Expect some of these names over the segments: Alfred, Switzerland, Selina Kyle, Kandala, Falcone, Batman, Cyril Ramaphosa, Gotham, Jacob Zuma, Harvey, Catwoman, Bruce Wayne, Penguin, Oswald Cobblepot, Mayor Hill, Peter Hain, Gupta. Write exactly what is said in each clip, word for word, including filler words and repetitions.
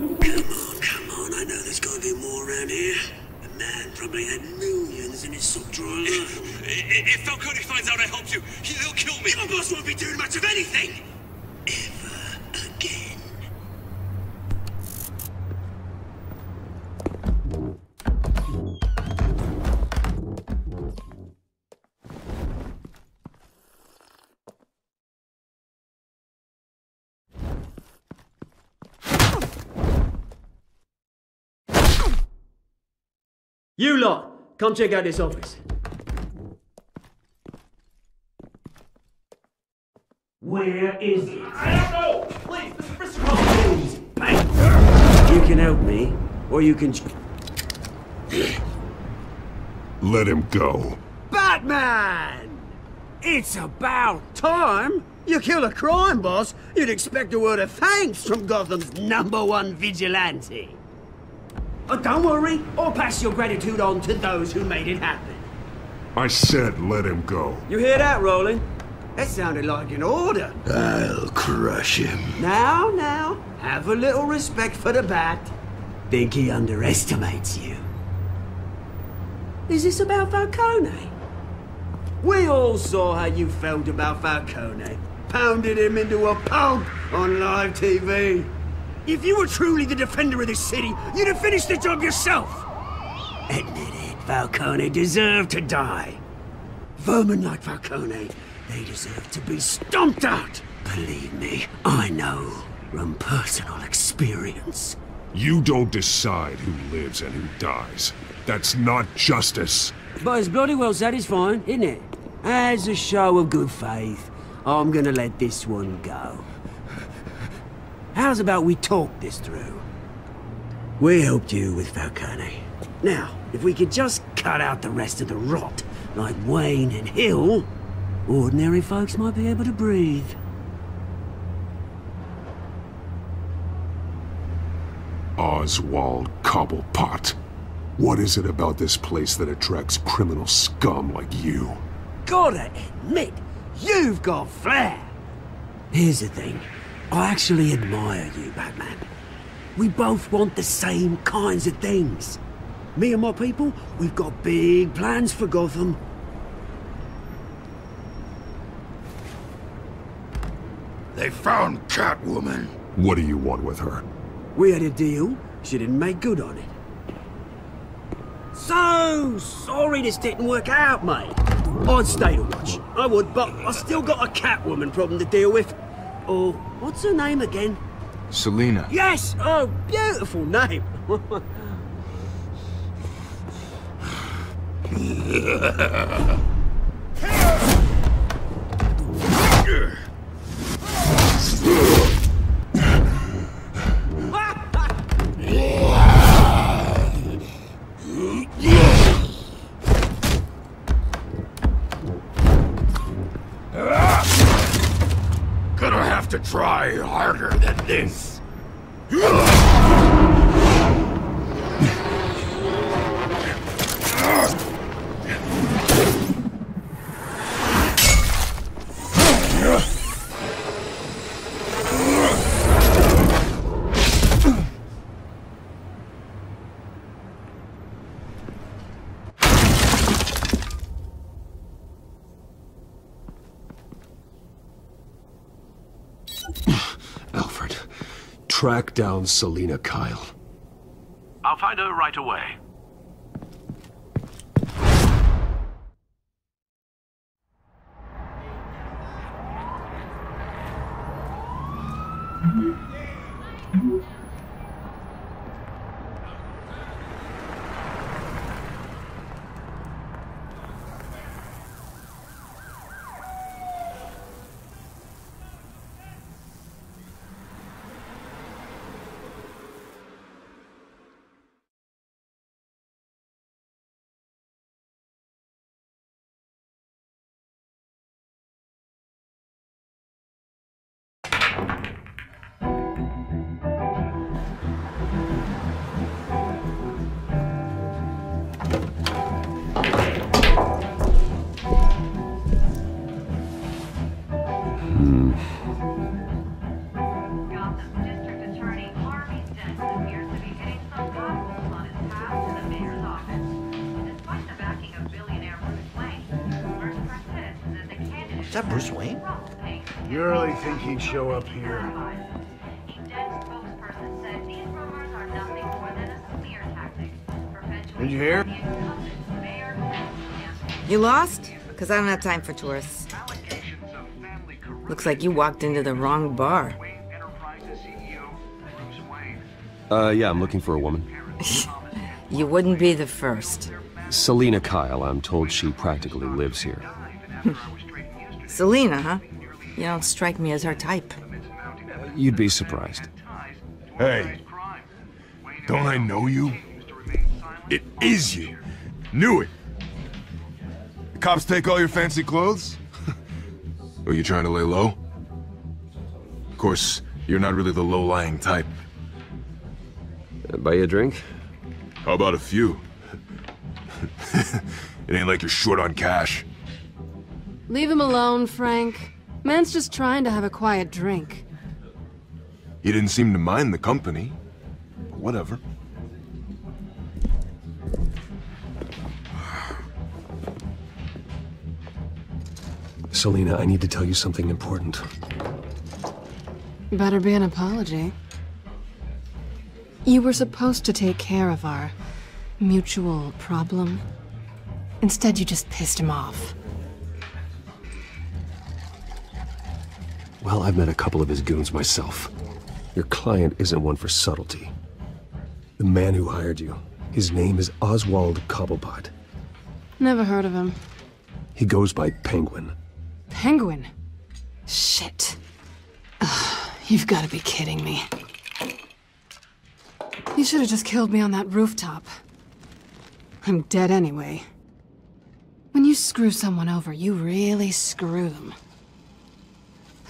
Come on, come on, I know there's gotta be more around here. The man probably had millions in his sock drawer alone. If, if Falcone finds out I helped you, he'll kill me. Your boss won't be doing much of anything! Ever again. You lot, come check out this office. Where is it? I don't know! Please, this is Mister Collins! You can help me, or you can... Let him go. Batman! It's about time! You killed a crime boss, you'd expect a word of thanks from Gotham's number one vigilante. Oh, don't worry, I'll pass your gratitude on to those who made it happen. I said let him go. You hear that, Roland? That sounded like an order. I'll crush him. Now, now, have a little respect for the bat. Think he underestimates you. Is this about Falcone? We all saw how you felt about Falcone. Pounded him into a pulp on live T V. If you were truly the defender of this city, you'd have finished the job yourself! Admit it, Falcone deserved to die. Vermin like Falcone, they deserve to be stomped out! Believe me, I know from personal experience. You don't decide who lives and who dies. That's not justice. But it's bloody well satisfying, isn't it? As a show of good faith, I'm gonna let this one go. How's about we talk this through? We helped you with Falcone. Now, if we could just cut out the rest of the rot, like Wayne and Hill, ordinary folks might be able to breathe. Oswald Cobblepot. What is it about this place that attracts criminal scum like you? Gotta admit, you've got flair. Here's the thing. I actually admire you, Batman. We both want the same kinds of things. Me and my people, we've got big plans for Gotham. They found Catwoman. What do you want with her? We had a deal. She didn't make good on it. So sorry this didn't work out, mate. I'd stay to watch. I would, but I still got a Catwoman problem to deal with. Oh, what's her name again? Selina. Yes! Oh, beautiful name! To try harder than this. Alfred, track down Selina Kyle. I'll find her right away. Is that Bruce Wayne? You really think he'd show up here? Did you hear? You lost? Because I don't have time for tourists. Looks like you walked into the wrong bar. Uh, yeah, I'm looking for a woman. You wouldn't be the first. Selina Kyle, I'm told she practically lives here. Selina, huh? You don't strike me as her type. You'd be surprised. Hey, don't I know you? It is you. Knew it. The cops take all your fancy clothes? Or you trying to lay low? Of course, you're not really the low-lying type. Buy you a drink? How about a few? It ain't like you're short on cash. Leave him alone, Frank. Man's just trying to have a quiet drink. He didn't seem to mind the company. But whatever. Selina, I need to tell you something important. Better be an apology. You were supposed to take care of our mutual problem. Instead, you just pissed him off. Well, I've met a couple of his goons myself. Your client isn't one for subtlety. The man who hired you, his name is Oswald Cobblepot. Never heard of him. He goes by Penguin. Penguin? Shit. Ugh, you've got to be kidding me. You should have just killed me on that rooftop. I'm dead anyway. When you screw someone over, you really screw them.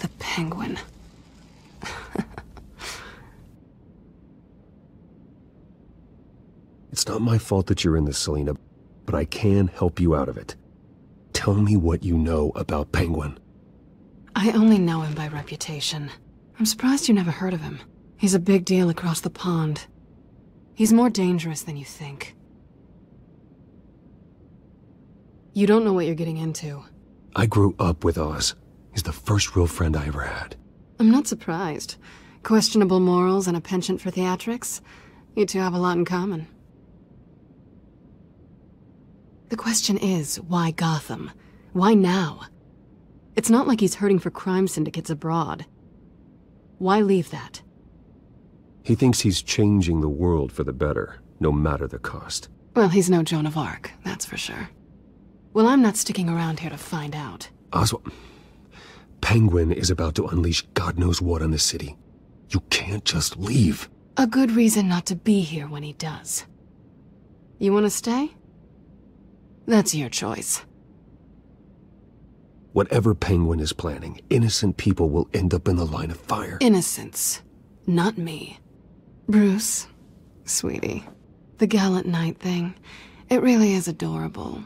The Penguin. It's not my fault that you're in this, Selina, but I can help you out of it. Tell me what you know about Penguin. I only know him by reputation. I'm surprised you never heard of him. He's a big deal across the pond. He's more dangerous than you think. You don't know what you're getting into. I grew up with Oz. He's the first real friend I ever had. I'm not surprised. Questionable morals and a penchant for theatrics. You two have a lot in common. The question is, why Gotham? Why now? It's not like he's hurting for crime syndicates abroad. Why leave that? He thinks he's changing the world for the better, no matter the cost. Well, he's no Joan of Arc, that's for sure. Well, I'm not sticking around here to find out. Oswald, Penguin is about to unleash God knows what on the city. You can't just leave. A good reason not to be here when he does. You want to stay? That's your choice. Whatever Penguin is planning, innocent people will end up in the line of fire. Innocence, not me. Bruce, sweetie, the gallant knight thing, it really is adorable.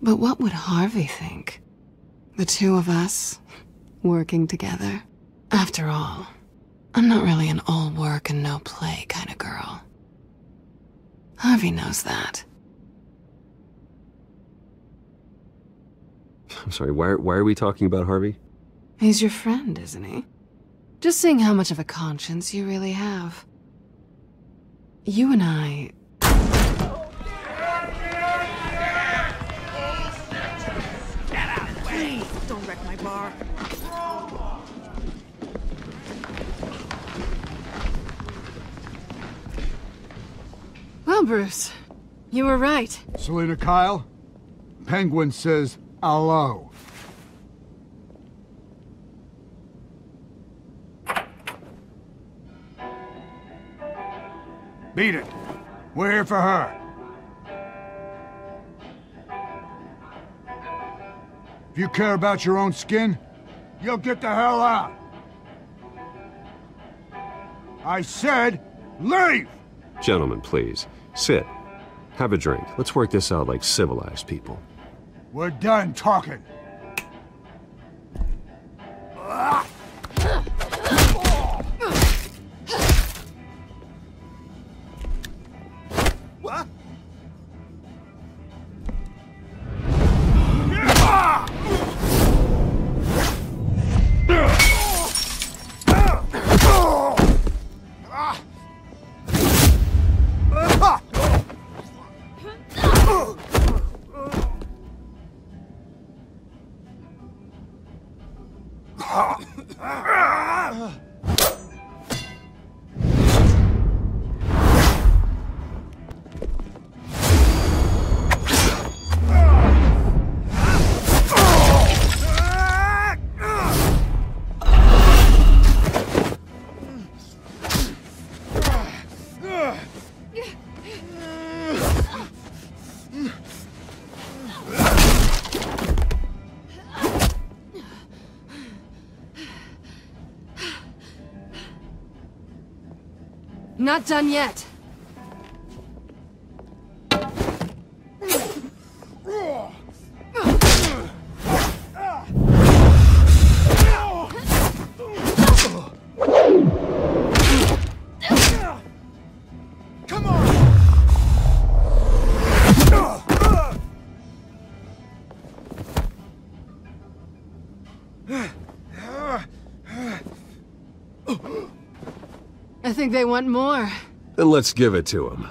But what would Harvey think? The two of us, working together. After all, I'm not really an all work and no play kind of girl. Harvey knows that. I'm sorry, why, why are we talking about Harvey? He's your friend, isn't he? Just seeing how much of a conscience you really have. You and I... Bar. Well, Bruce, you were right. Selina Kyle, Penguin says hello. Beat it. We're here for her. If you care about your own skin, you'll get the hell out. I said, leave! Gentlemen, please. Sit. Have a drink. Let's work this out like civilized people. We're done talking. Not done yet. I think they want more. Then let's give it to them.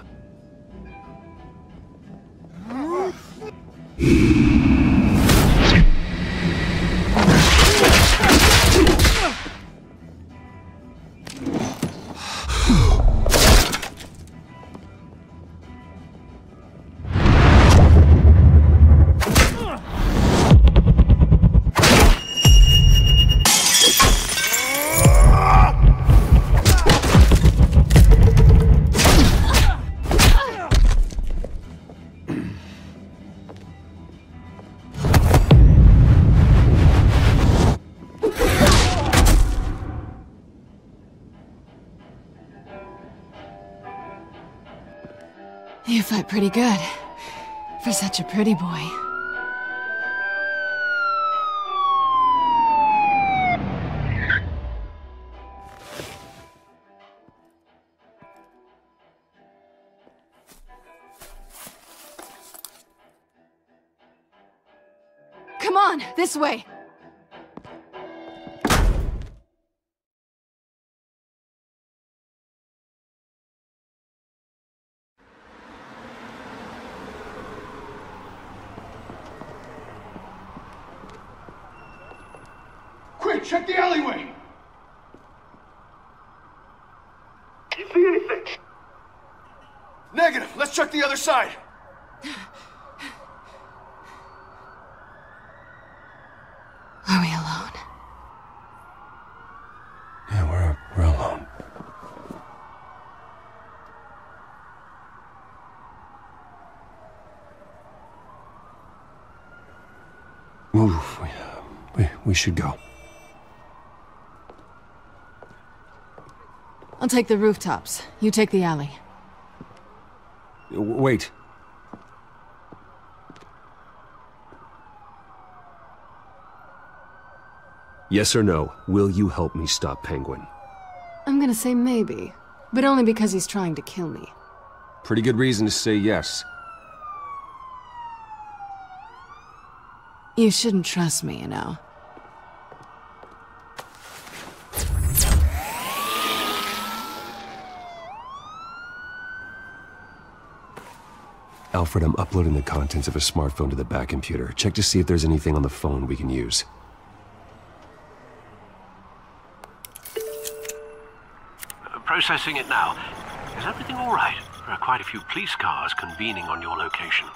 You fight pretty good, for such a pretty boy. Come on, this way! Check the alleyway! Do you see anything? Negative! Let's check the other side! Are we alone? Yeah, we're, we're alone. Move. We, we, we should go. I'll take the rooftops. You take the alley. Wait. Yes or no, will you help me stop Penguin? I'm gonna say maybe, but only because he's trying to kill me. Pretty good reason to say yes. You shouldn't trust me, you know. Alfred, I'm uploading the contents of a smartphone to the back computer. Check to see if there's anything on the phone we can use. Uh, processing it now. Is everything all right? There are quite a few police cars convening on your location.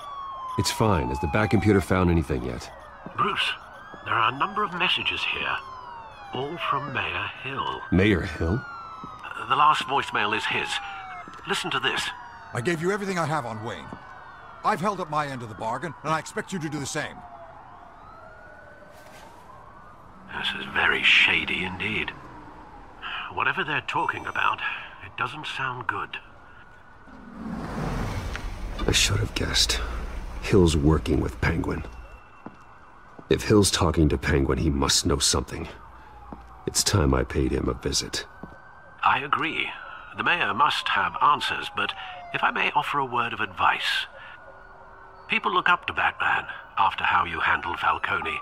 It's fine. Has the back computer found anything yet? Bruce, there are a number of messages here. All from Mayor Hill. Mayor Hill? Uh, the last voicemail is his. Listen to this. I gave you everything I have on Wayne. I've held up my end of the bargain, and I expect you to do the same. This is very shady indeed. Whatever they're talking about, it doesn't sound good. I should have guessed. Hill's working with Penguin. If Hill's talking to Penguin, he must know something. It's time I paid him a visit. I agree. The mayor must have answers, but if I may offer a word of advice... People look up to Batman after how you handle Falcone.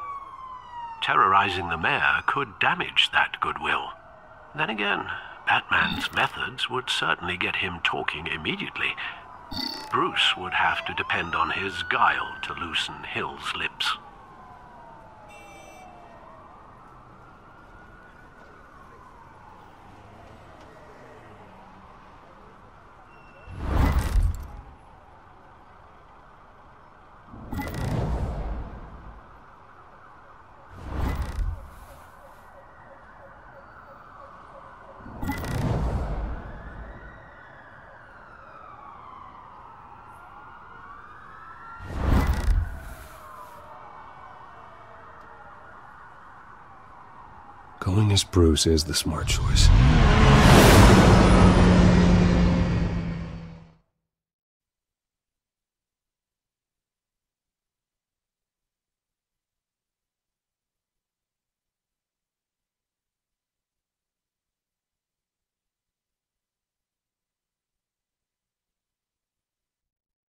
Terrorizing the mayor could damage that goodwill. Then again, Batman's methods would certainly get him talking immediately. Bruce would have to depend on his guile to loosen Hill's lips. Going as Bruce is the smart choice.